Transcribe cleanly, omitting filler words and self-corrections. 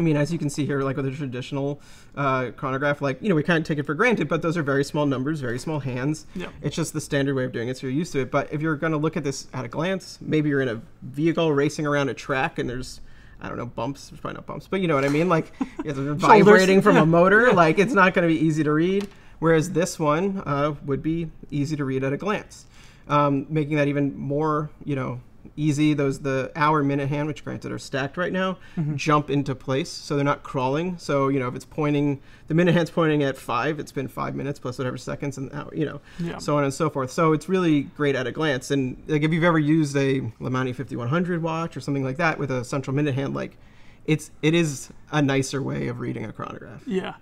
I mean, as you can see here, like with a traditional chronograph, like, you know, we kind of take it for granted, but those are very small numbers, very small hands. Yeah. It's just the standard way of doing it, so you're used to it. But if you're going to look at this at a glance, maybe you're in a vehicle racing around a track and there's, I don't know, bumps. There's probably not bumps, but you know what I mean? Like, it's vibrating from a motor. Yeah. Like, it's not going to be easy to read. Whereas this one would be easy to read at a glance, making that even more, you know, easy. Those, the hour, minute hand, which granted are stacked right now, jump into place. So they're not crawling. So, you know, if it's pointing, the minute hand's pointing at 5, it's been 5 minutes plus whatever seconds and hour, you know, so on and so forth. So it's really great at a glance. And like, if you've ever used a Lemania 5100 watch or something like that with a central minute hand, like, it is a nicer way of reading a chronograph. Yeah.